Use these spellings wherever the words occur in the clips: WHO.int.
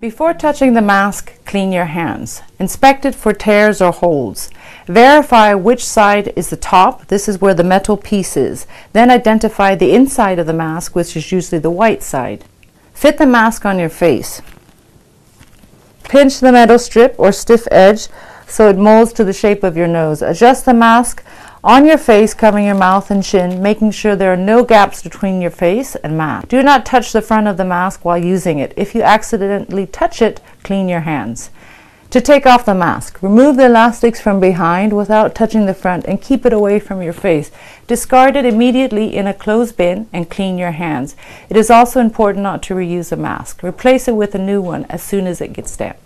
Before touching the mask, clean your hands. Inspect it for tears or holes. Verify which side is the top. This is where the metal piece is. Then identify the inside of the mask, which is usually the white side. Fit the mask on your face. Pinch the metal strip or stiff edge so it molds to the shape of your nose. Adjust the mask on your face, covering your mouth and chin, making sure there are no gaps between your face and mask. Do not touch the front of the mask while using it. If you accidentally touch it, clean your hands. To take off the mask, remove the elastics from behind without touching the front and keep it away from your face. Discard it immediately in a closed bin and clean your hands. It is also important not to reuse a mask. Replace it with a new one as soon as it gets damp.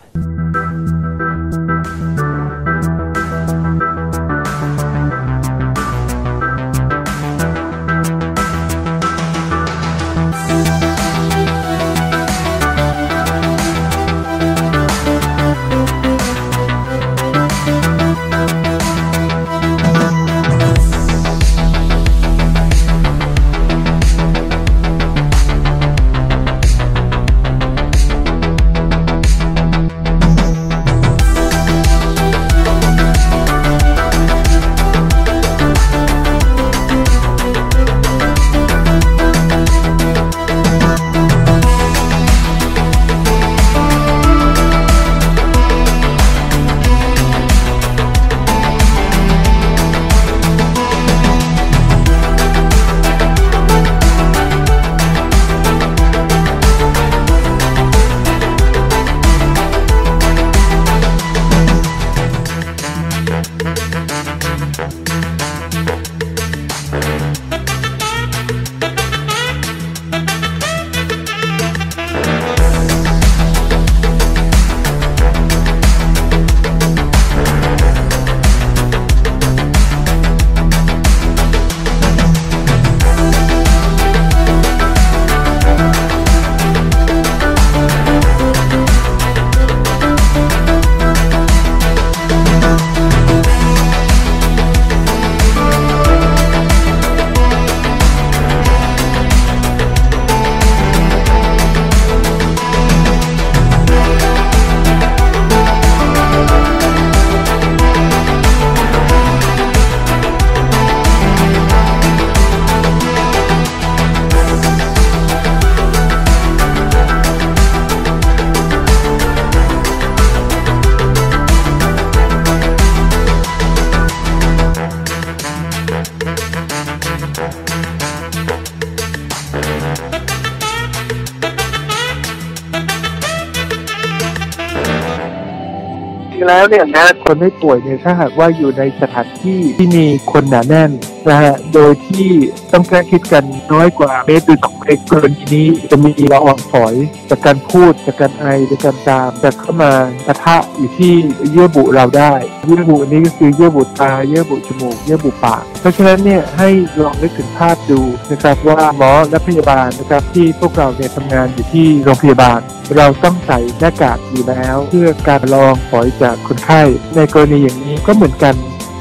แล้วเนี่ยนะคนไม่ป่วยเนี่ยถ้าหากว่าอยู่ในสถานที่ที่มีคนหนาแน่นนะฮะโดยที่ต้องใกล้ชิดกันน้อยกว่าเมตรหรือ2 เมตรกรณีนี้จะมีละอองฝอยจากการพูดจากการไอจากการจามจะเข้ามาปะทะอยู่ที่เยื่อบุเราได้เยื่อบุอันนี้ก็คือเยื่อบุตาเยื่อบุจมูกเยื่อบุปากเพราะฉะนั้นเนี่ยให้ลองนึกถึงภาพดูนะครับว่าหมอและพยาบาลนะครับที่พวกเราเนี่ยทำงานอยู่ที่โรงพยาบาลเราต้องใส่หน้ากากอยู่แล้วเพื่อการละอองฝอยจากคนไข้ในกรณีอย่างนี้ก็เหมือนกัน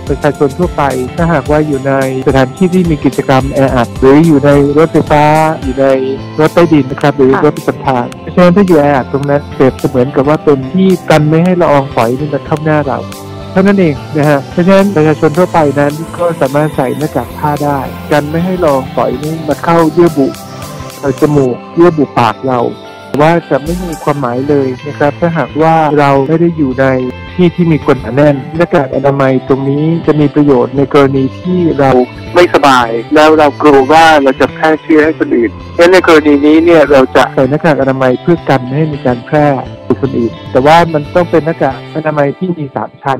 ประชาชนทั่วไปถ้าหากว่าอยู่ในสถานที่ที่มีกิจกรรมแออัดหรืออยู่ในรถไฟฟ้าอยู่ในรถใต้ดินนะครับหรือรถประจำทางเพราะฉะนั้นถ้าอยู่แออัดตรงนั้นเปรียบเสมือนกับว่าเป็นที่กันไม่ให้ละอองฝอยมันเข้าหน้าเราเท่านั้นเองนะฮะเพราะฉะนั้นประชาชนทั่วไปนั้นก็สามารถใส่หน้ากากผ้าได้กันไม่ให้ละอองฝอยนี่มาเข้าเยื่อบุจมูกเยื่อบุปากเราว่าจะไม่มีความหมายเลยนะครับถ้าหากว่าเราไม่ได้อยู่ในที่ที่มีคนหนาแน่นหน้ากากอนามัยตรงนี้จะมีประโยชน์ในกรณีที่เราไม่สบายแล้วเรากลัวว่าเราจะแพร่เชื้อให้คนอื่นดังนั้นในกรณีนี้เนี่ยเราจะใส่หน้ากากอนามัยเพื่อกันไม่ให้มีการแพร่สู่คนอื่นแต่ว่ามันต้องเป็นหน้ากากอนามัยที่มี3 ชั้น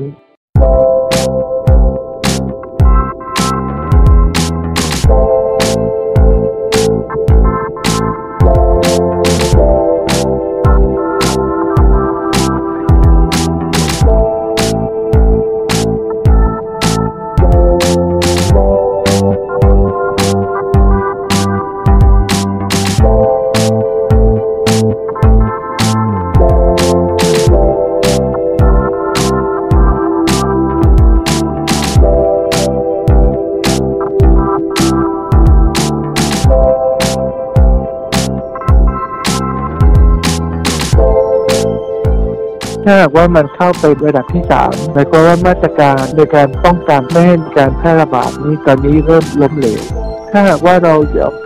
ถ้าหากว่ามันเข้าไประดับที่3หมายความว่ามาตรการในการป้องกันไม่ให้มีการแพร่ระบาดนี้ตอนนี้เริ่มล้มเหลวถ้าหากว่าเรา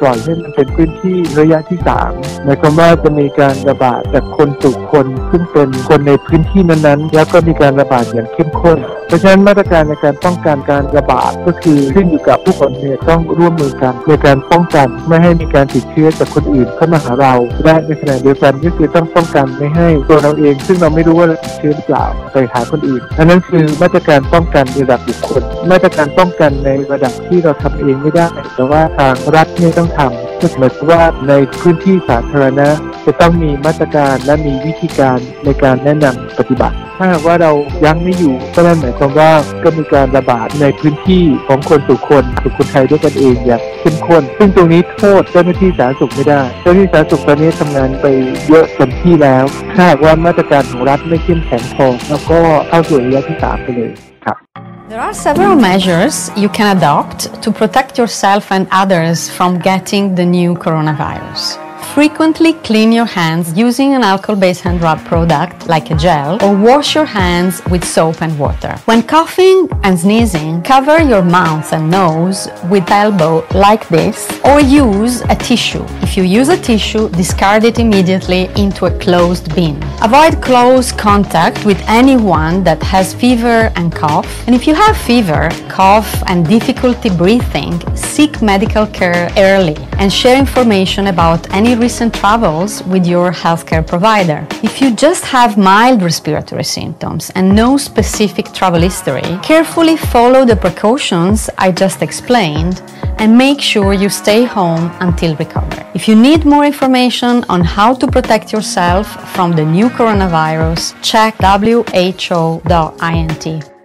ปล่อยให้มันเป็นพื้นที่ระยะที่3หมายความว่าจะมีการระบาดจากคนสู่คนซึ่งเป็นคนในพื้นที่นั้นๆแล้วก็มีการระบาดอย่างเข้มข้นเพราะฉะนั้นมาตรการในการป้องกันการระบาดก็คือขึ้นอยู่กับผู้คนเนี่ยต้องร่วมมือกันในการป้องกันไม่ให้มีการติดเชื้อจากคนอื่นเข้ามาหาเราและในขณะเดียวกันก็คือต้องป้องกันไม่ให้ตัวเราเองซึ่งเราไม่รู้ว่าเราติดเชื้อหรือเปล่าไปหาคนอื่นอันนั้นคือมาตรการป้องกันระดับบุคคลมาตรการป้องกันในระดับที่เราทำเองไม่ได้แต่ว่าทางรัฐเนี่ยต้องทำก็หมายความว่าในพื้นที่สาธารณะจะต้องมีมาตรการและมีวิธีการในการแนะนำปฏิบัติถ้าหากว่าเรายั้งไม่อยู่ก็นั่นหมายความว่าก็มีการระบาดในพื้นที่ของคนสู่คนสู่คนไทยด้วยกันเองอย่างเข้มข้นซึ่งตรงนี้โทษเจ้าหน้าที่สาธารณสุขไม่ได้เจ้าหน้าที่สาธารณสุขตอนนี้ทำงานไปเยอะเต็มที่แล้วถ้าหากว่ามาตรการของรัฐไม่เข้มแข็งพอแล้วก็เข้าสู่ระยะที่3ไปเลยครับ There are several measures you can adopt to protect yourself and others from getting the new coronavirus. Frequently clean your hands using an alcohol-based hand rub product like a gel or wash your hands with soap and water. When coughing and sneezing, cover your mouth and nose with elbow like this or use a tissue. If you use a tissue, discard it immediately into a closed bin. Avoid close contact with anyone that has fever and cough. And if you have fever, cough and difficulty breathing, seek medical care early and share information about any recent travels with your healthcare provider. If you just have mild respiratory symptoms and no specific travel history, carefully follow the precautions I just explained and make sure you stay home until recovery. If you need more information on how to protect yourself from the new coronavirus, check who.int.